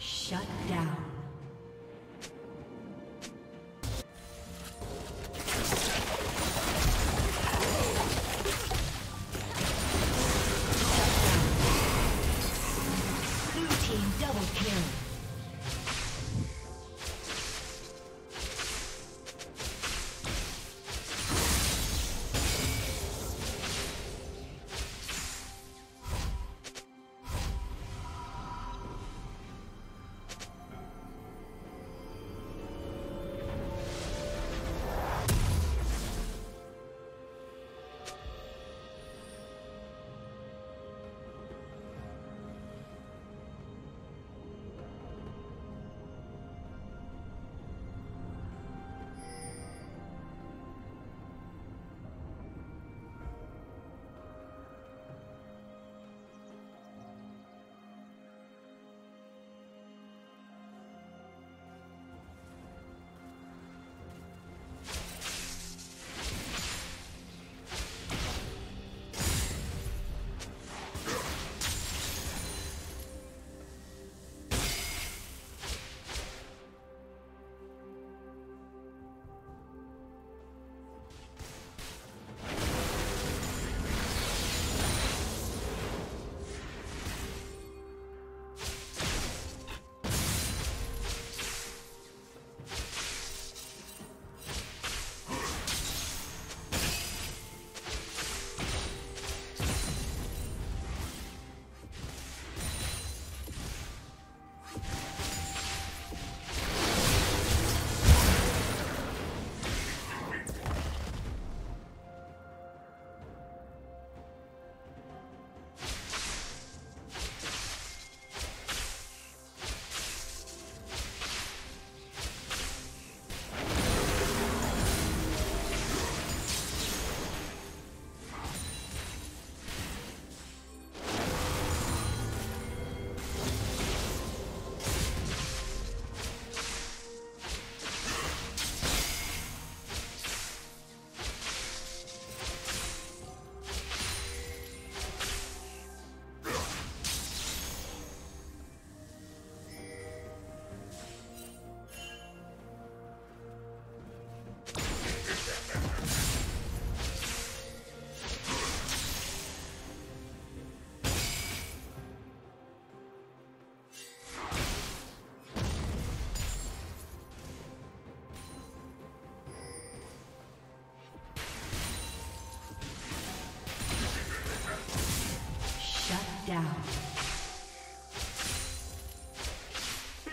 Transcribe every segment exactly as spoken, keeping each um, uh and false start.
Shut down.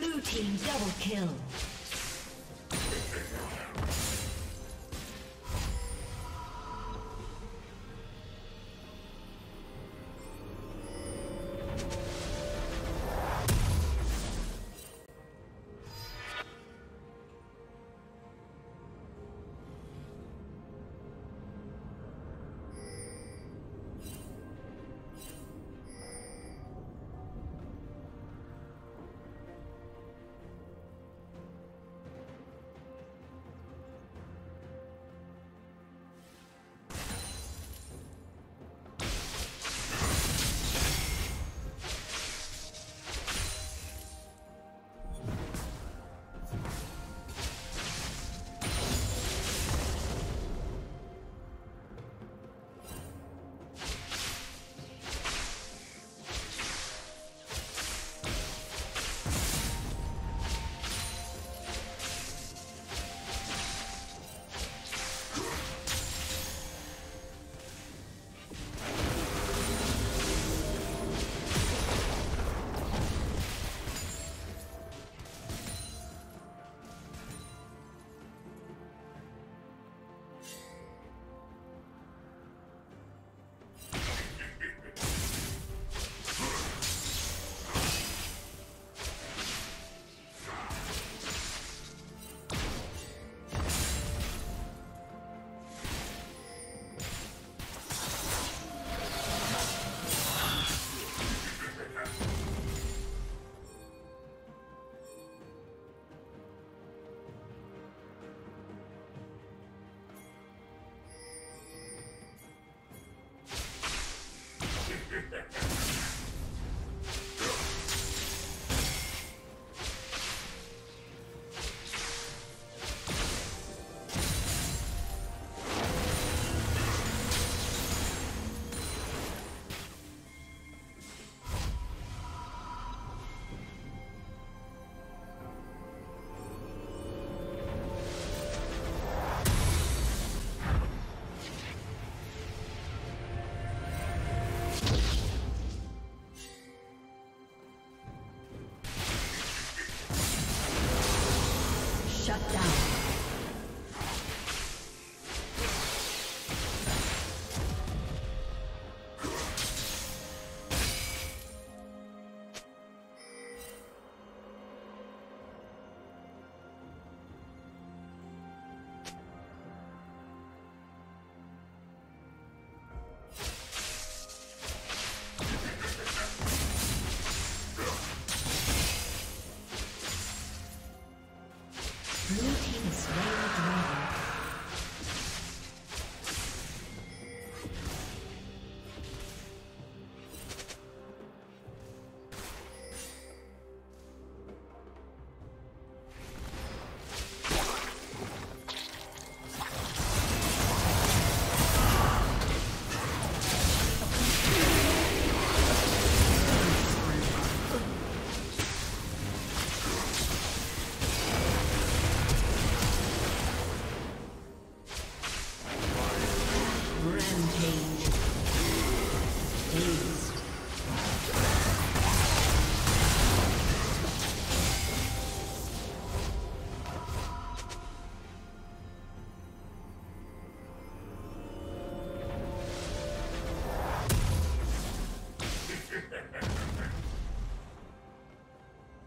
Blue team double kill.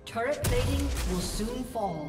Turret plating will soon fall.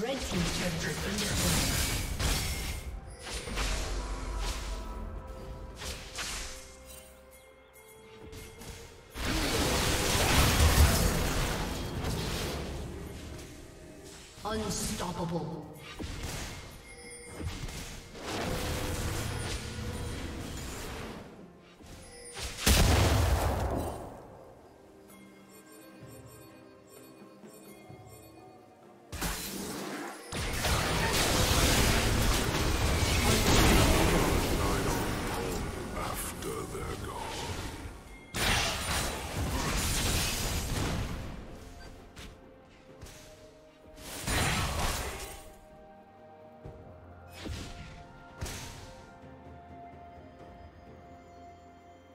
Red team's turret has been destroyed. Unstoppable.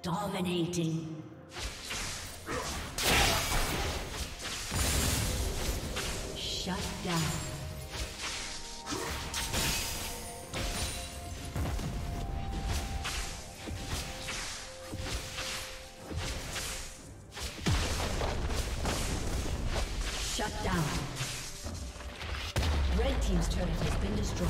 Dominating. Shut down. Blue team's turret has been destroyed.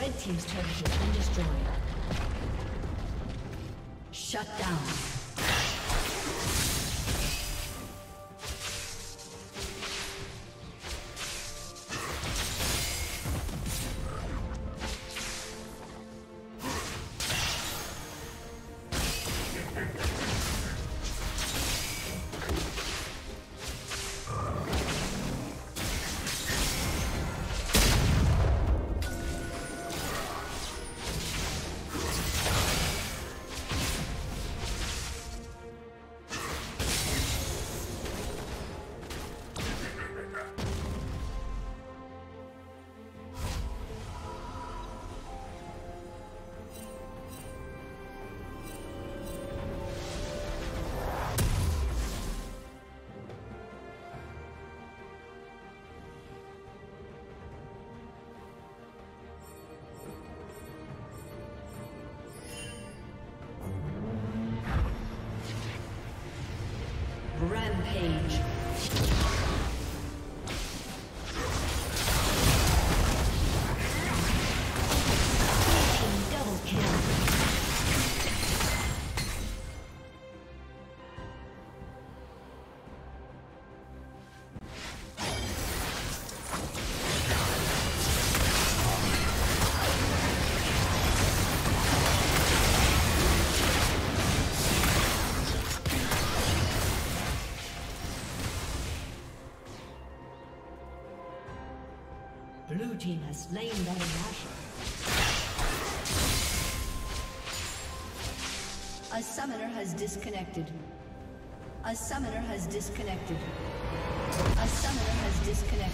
Red team's turret has been destroyed. Shut down. Blue team has slain their Basher. A summoner has disconnected. A summoner has disconnected. A summoner has disconnected.